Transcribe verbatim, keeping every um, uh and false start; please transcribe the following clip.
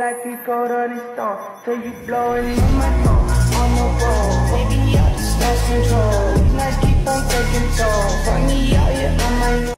Like you go to the store, till you blowin' in my phone. On the road, baby, I just lost control. Like keep on taking toll. Find me up.